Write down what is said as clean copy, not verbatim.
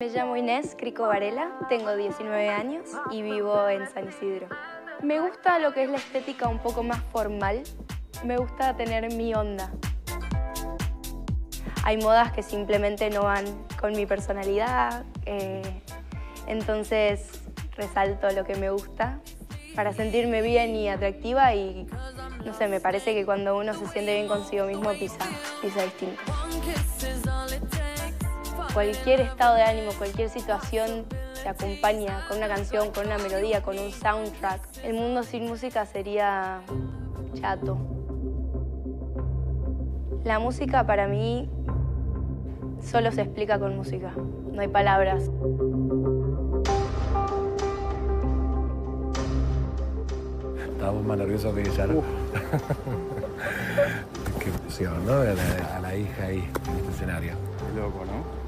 Me llamo Inés Cricco Varela, tengo 19 años y vivo en San Isidro. Me gusta lo que es la estética un poco más formal, me gusta tener mi onda. Hay modas que simplemente no van con mi personalidad, entonces resalto lo que me gusta para sentirme bien y atractiva y, no sé, me parece que cuando uno se siente bien consigo mismo pisa distinto. Cualquier estado de ánimo, cualquier situación se acompaña con una canción, con una melodía, con un soundtrack. El mundo sin música sería chato. La música para mí solo se explica con música, no hay palabras. Estábamos más nerviosos que ella, ¿no? Qué emoción, ¿no? A la hija ahí, en este escenario. Qué loco, ¿no?